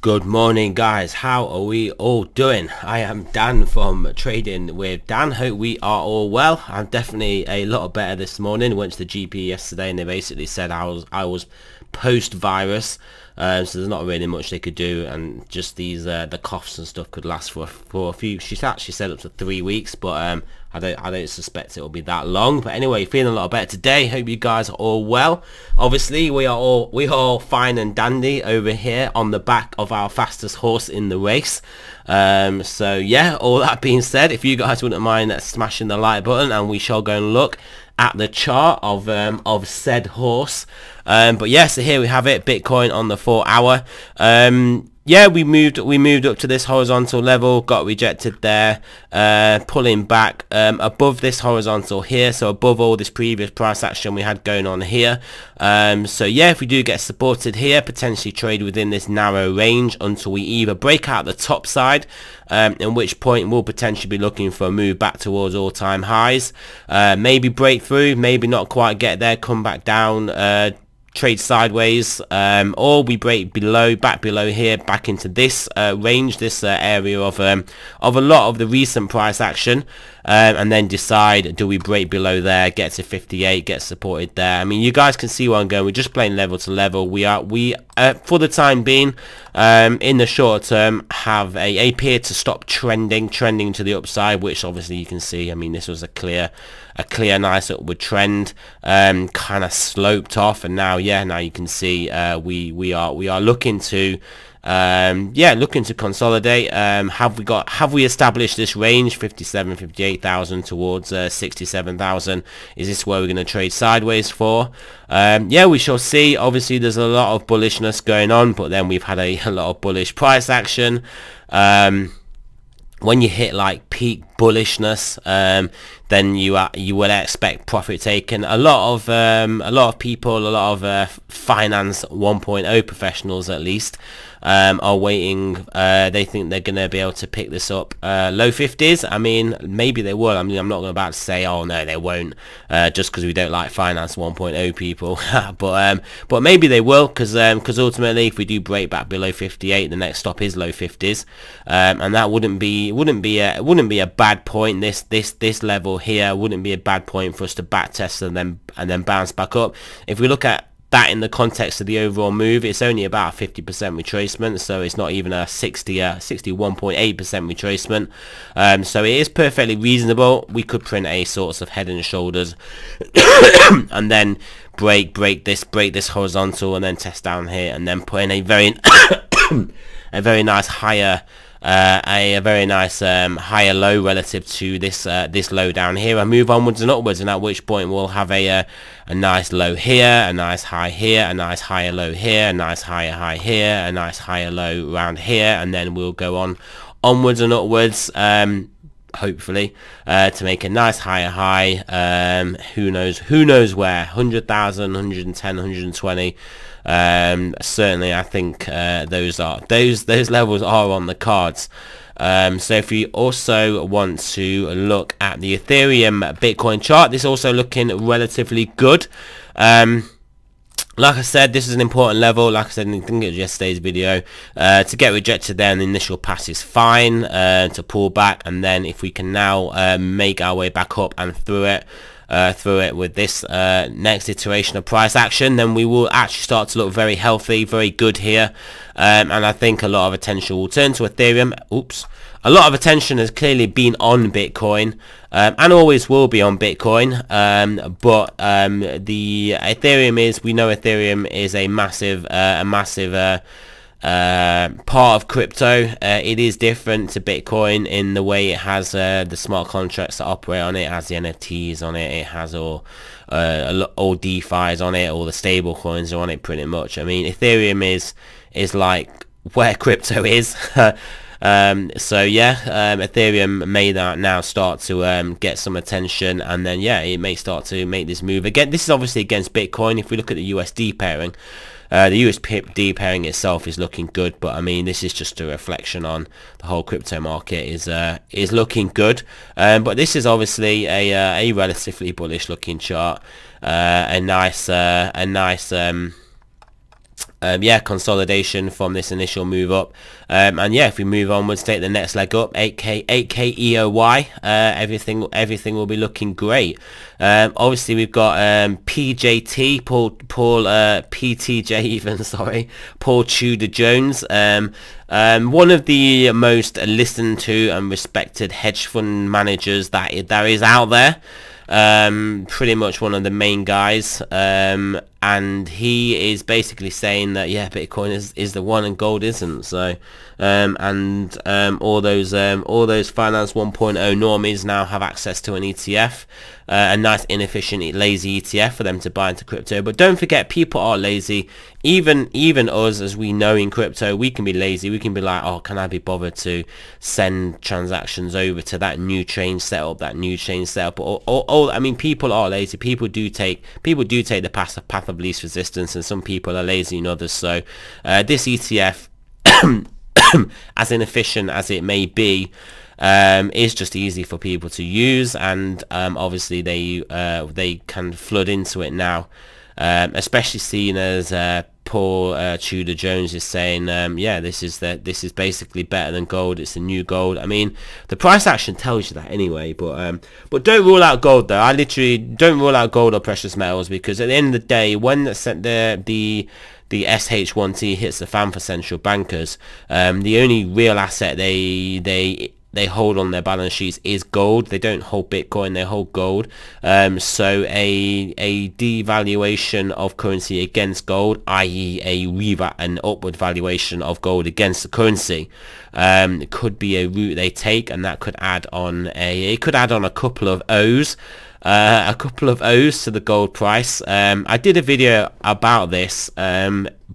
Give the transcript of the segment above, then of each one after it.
Good morning guys, how are we all doing? I am Dan from Trading with Dan. Hope we are all well. I'm definitely a lot better this morning. Went to the GP yesterday and they basically said I was post virus, so there's not really much they could do, and just these the coughs and stuff could last for a few, she actually said up to 3 weeks, but I don't suspect it will be that long. But anyway, feeling a lot better today. Hope you guys are all well. Obviously we are all fine and dandy over here on the back of our fastest horse in the race. So yeah, all that being said, if you guys wouldn't mind smashing the like button, and we shall go and look at the chart of said horse. But yeah, so here we have it, Bitcoin on the 4 hour. Yeah, we moved up to this horizontal level, got rejected there, pulling back above this horizontal here, so above all this previous price action we had going on here. So yeah, if we do get supported here, potentially trade within this narrow range until we either break out the top side, in which point we'll potentially be looking for a move back towards all-time highs, maybe breakthrough, maybe not quite get there, come back down, trade sideways, or we break below, back below here, back into this range, this area of a lot of the recent price action, and then decide, do we break below there, get to 58, get supported there. I mean, you guys can see where I'm going. We're just playing level to level. We for the time being, in the short term, have a appear to stop trending to the upside, which obviously you can see. I mean, this was a clear nice upward trend, kind of sloped off, and now yeah, now you can see we are looking to yeah, looking to consolidate. Have we established this range, 57,000 to 58,000 towards 67,000? Is this where we're going to trade sideways for? Yeah, we shall see. Obviously there's a lot of bullishness going on, but then we've had a lot of bullish price action. When you hit like peak bullishness, then you will expect profit taken. A lot of people, a lot of finance 1.0 professionals at least, are waiting. They think they're going to be able to pick this up low 50s. I mean, maybe they will. I mean, I'm not about to say, oh no, they won't, just because we don't like finance 1.0 people. but maybe they will, because ultimately, if we do break back below 58, the next stop is low 50s, and that wouldn't be a bad point. This level here wouldn't be a bad point for us to back test and then bounce back up. If we look at that in the context of the overall move, it's only about a 50% retracement, so it's not even a 61.8% retracement. So it is perfectly reasonable. We could print a sort of head and shoulders and then break this horizontal and then test down here, and then put in a very nice higher higher low relative to this this low down here, and move onwards and upwards, and at which point we'll have a nice low here, a nice high here, a nice higher low here, a nice higher high here, a nice higher low around here, and then we'll go on onwards and upwards, hopefully to make a nice higher high. Who knows where, 100,000, 110, 120. Certainly I think those levels are on the cards. So if you also want to look at the Ethereum Bitcoin chart, this is also looking relatively good. Like I said, this is an important level. Like I said, I think it was yesterday's video. To get rejected there, an initial pass is fine, to pull back, and then if we can now make our way back up and through it with this next iteration of price action, then we will actually start to look very healthy, very good here. And I think a lot of attention will turn to Ethereum. Oops. A lot of attention has clearly been on Bitcoin, and always will be on Bitcoin, but the Ethereum is, we know Ethereum is a massive part of crypto. It is different to Bitcoin in the way it has the smart contracts that operate on it, it has the NFTs on it, it has all DeFi's on it, all the stable coins are on it pretty much. I mean, Ethereum is like where crypto is. So yeah, Ethereum may now start to get some attention, and then yeah, it may start to make this move again. This is obviously against Bitcoin. If we look at the USD pairing, the USD pairing itself is looking good, but I mean, this is just a reflection on the whole crypto market is looking good. But this is obviously a relatively bullish looking chart, a nice yeah, consolidation from this initial move up, and yeah, if we move onwards, take the next leg up, 8K EOY, everything will be looking great. Obviously we've got PJT, PTJ even, sorry, Paul Tudor Jones, one of the most listened to and respected hedge fund managers that is out there. Pretty much one of the main guys, and he is basically saying that yeah, Bitcoin is the one and gold isn't. So all those finance 1.0 normies now have access to an ETF, a nice inefficient lazy ETF for them to buy into crypto. But don't forget, people are lazy. Even us, as we know in crypto, we can be lazy. We can be like, oh, can I be bothered to send transactions over to that new chain setup, or I mean, people are lazy. People do take the path of least resistance, and some people are lazy than others. So this ETF, as inefficient as it may be, it's just easy for people to use, and obviously they can flood into it now, especially seeing as Paul Tudor Jones is saying, yeah, this is basically better than gold. It's the new gold. I mean, the price action tells you that anyway. But don't rule out gold though. I literally don't rule out gold or precious metals, because at the end of the day, when the SH1T hits the fan for central bankers, the only real asset they hold on their balance sheets is gold. They don't hold Bitcoin, they hold gold. So a devaluation of currency against gold, i.e. an upward valuation of gold against the currency, could be a route they take, and that could add on a couple of O's. To the gold price. I did a video about this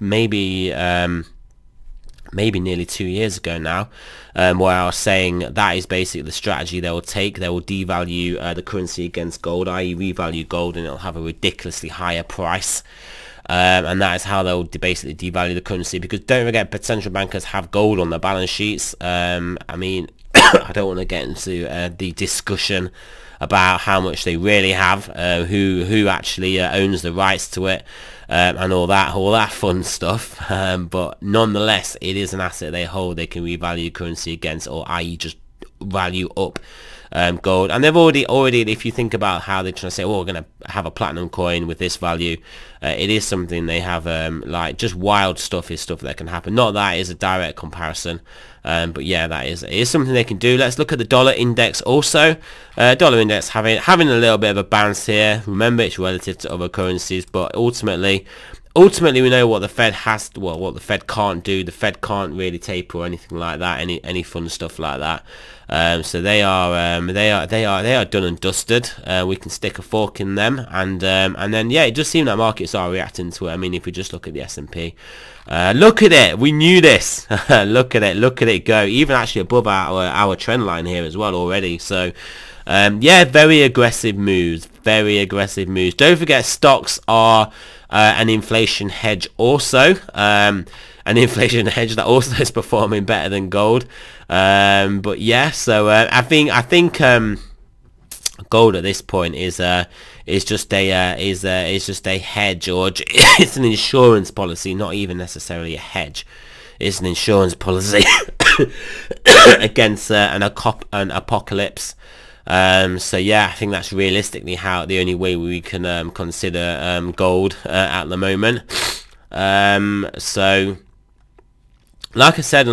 maybe nearly 2 years ago now, where I was saying that is basically the strategy they will take. They will devalue the currency against gold, i.e. revalue gold, and it'll have a ridiculously higher price. And that is how they'll basically devalue the currency, because don't forget, central bankers have gold on their balance sheets. I mean, I don't want to get into the discussion about how much they really have, who actually owns the rights to it, and all that fun stuff. But nonetheless, it is an asset they hold. They can revalue currency against, or i.e. just value up gold. And they've already, if you think about how they're trying to say, well, we're going to have a platinum coin with this value, it is something they have. Like, just wild stuff is stuff that can happen. Not that is a direct comparison, but yeah, that is something they can do. Let's look at the dollar index also. Dollar index having a little bit of a bounce here. Remember, it's relative to other currencies, but ultimately we know what the Fed has to, well, what the Fed can't do. The Fed can't really taper or anything like that, any fun stuff like that. So they are done and dusted. We can stick a fork in them, and then yeah, it does seem like markets are reacting to it. I mean, if we just look at the S&P, look at it, we knew this. look at it go, even actually above our trend line here as well already. So yeah, very aggressive moves. Don't forget, stocks are an inflation hedge also, an inflation hedge that also is performing better than gold. But yeah, so I think gold at this point is just a hedge, or it's an insurance policy, not even necessarily a hedge. It's an insurance policy against an apocalypse. So yeah, I think that's realistically how the only way we can consider gold at the moment. So like I said,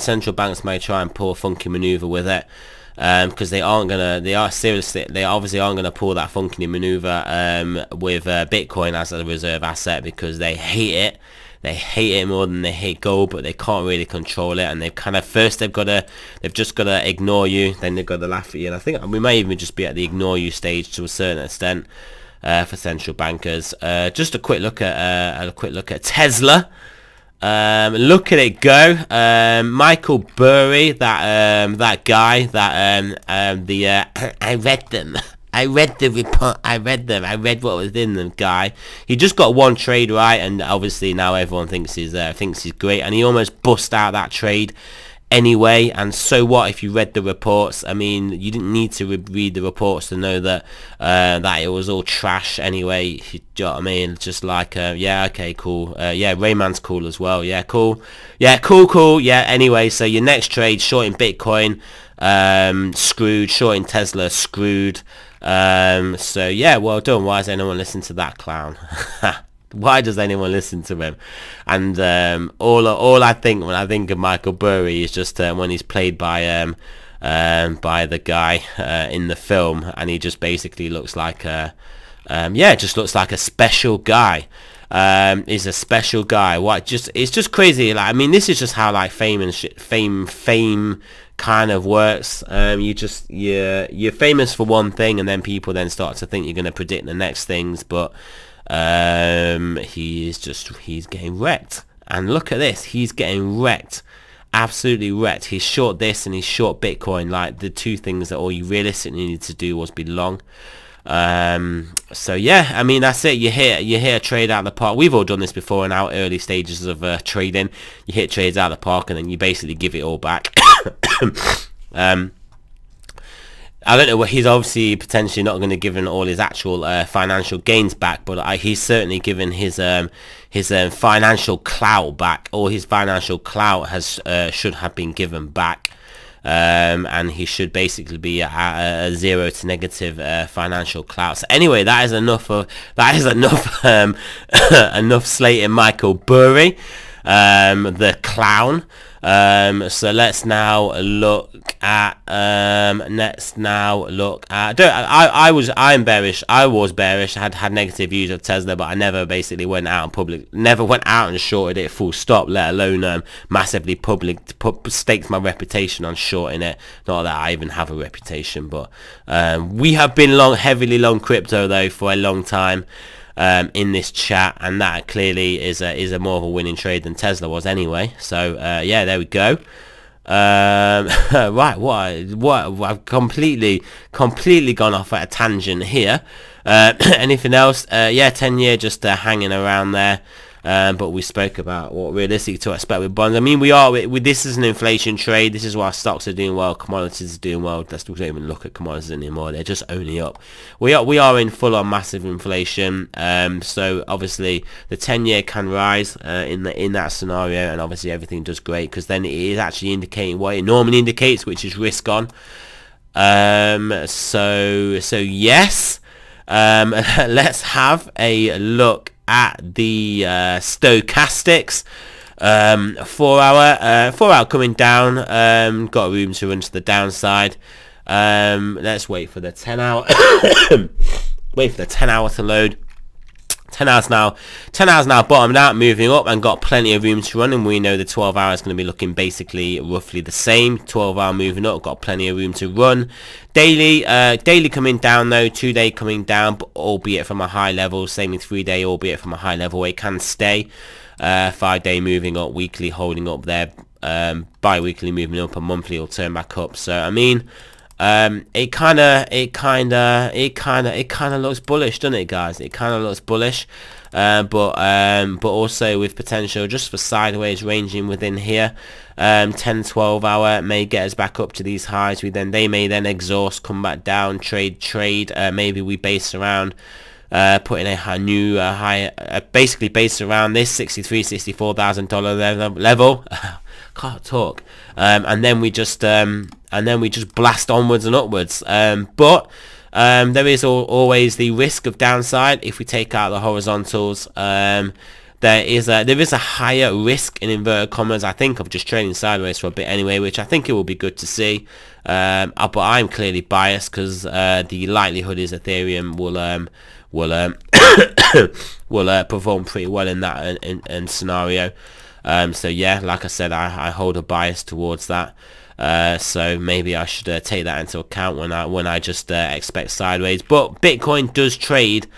central banks may try and pull a funky maneuver with it, because they obviously aren't gonna pull that funky maneuver with Bitcoin as a reserve asset, because they hate it. They hate it more than they hate gold, but they can't really control it. And they've kind of, first they've just got to ignore you, then they've got to laugh at you. And I think we may even just be at the ignore you stage to a certain extent for central bankers. Just a quick look at Tesla. Look at it go. Michael Burry, that guy, that I read them. I read the report, I read what was in them, guy. He just got one trade right, and obviously now everyone thinks he's great, and he almost bust out that trade anyway, and so what if you read the reports? I mean, you didn't need to read the reports to know that that it was all trash anyway. Do you know what I mean? Just like, yeah, okay, cool. Yeah, Rayman's cool as well. Yeah, cool. Yeah, cool, cool. Yeah, anyway, so your next trade, shorting Bitcoin, screwed. Shorting Tesla, screwed. So yeah, well done. Why does anyone listen to that clown? Why does anyone listen to him? And all I think when I think of Michael Burry is just when he's played by the guy in the film, and he just basically looks like a yeah, just looks like a special guy. Is a special guy. What just, it's just crazy. Like, I mean, this is just how like fame and shit, fame kind of works. You just, you're famous for one thing, and then people then start to think you're going to predict the next things, but. He's getting wrecked, and look at this, he's getting wrecked, absolutely wrecked. He's short this and he's short Bitcoin, like the two things that all you realistically need to do was be long. So yeah, I mean, that's it. You hit a trade out of the park. We've all done this before in our early stages of trading. You hit trades out of the park and then you basically give it all back. I don't know, he's obviously potentially not going to give in all his actual financial gains back, but he's certainly given his financial clout back. All his financial clout has should have been given back, and he should basically be at a zero to negative financial clout. So anyway, that is enough of enough slating Michael Burry, the clown. So let's now look at I'm bearish. I was bearish. I had negative views of Tesla, but I never basically went out in public, never went out and shorted it full stop, let alone massively staked my reputation on shorting it. Not that I even have a reputation, but we have been long, heavily long crypto though for a long time. In this chat, and that clearly is a more of a winning trade than Tesla was anyway. So yeah, there we go. Right, what I've completely gone off at a tangent here. Anything else? Yeah, 10-year just hanging around there. But we spoke about what realistic to expect with bonds. I mean, this is an inflation trade. This is why stocks are doing well, commodities are doing well. Let's don't even look at commodities anymore. They're just only up. We are in full-on massive inflation. So obviously the 10-year can rise in that scenario, and obviously everything does great because then it is actually indicating what it normally indicates, which is risk on. So yes, let's have a look at the stochastics. 4 hour, 4 hour coming down, got room to run to the downside. Let's wait for the 10 hour wait for the 10 hour to load. 10 hours now. 10 hours now bottomed out, moving up, and got plenty of room to run. And we know the 12 hour is going to be looking basically roughly the same. 12 hour moving up, got plenty of room to run. Daily, daily coming down though. 2 day coming down, but albeit from a high level. Same in 3 day, albeit from a high level. It can stay. 5 day moving up, weekly holding up there. Bi-weekly moving up, and monthly will turn back up. So I mean, it kind of looks bullish, doesn't it, guys? It kind of looks bullish, but also with potential just for sideways ranging within here. 10-12 hour may get us back up to these highs. They may then exhaust, come back down, trade. Maybe we base around putting a new high, basically base around this $64,000 level. Can't talk. And then we just blast onwards and upwards. But there is always the risk of downside if we take out the horizontals. There is a higher risk in inverted commas, I think, of just trading sideways for a bit anyway, which I think it will be good to see. But I'm clearly biased because the likelihood is Ethereum will perform pretty well in that in scenario. So yeah, like I said, I hold a bias towards that. So maybe I should take that into account when I just expect sideways. But Bitcoin does trade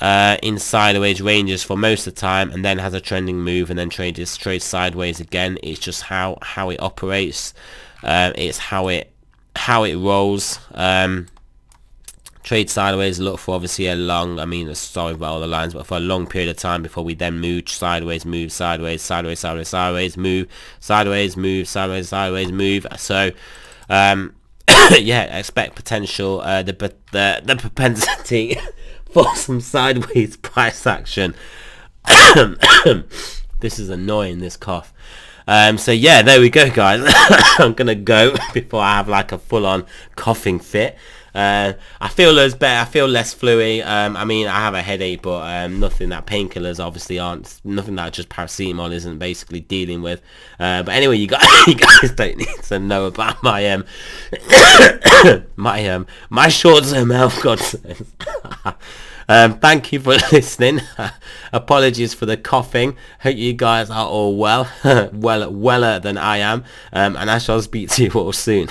in sideways ranges for most of the time, and then has a trending move, and then trades sideways again. It's just how it operates. It's how it rolls. trade sideways, look for obviously a long, sorry about all the lines, but for a long period of time before we then move sideways, move sideways. So yeah, expect potential the propensity for some sideways price action. This is annoying, this cough. So yeah, there we go, guys. I'm gonna go before I have like a full-on coughing fit. I feel better, I feel less fluey. I mean, I have a headache, but nothing that painkillers obviously aren't, nothing that just paracetamol isn't basically dealing with. But anyway, you guys don't need to know about my my short-term health concerns. Thank you for listening. Apologies for the coughing. Hope you guys are all well, weller than I am, and I shall speak to you all soon.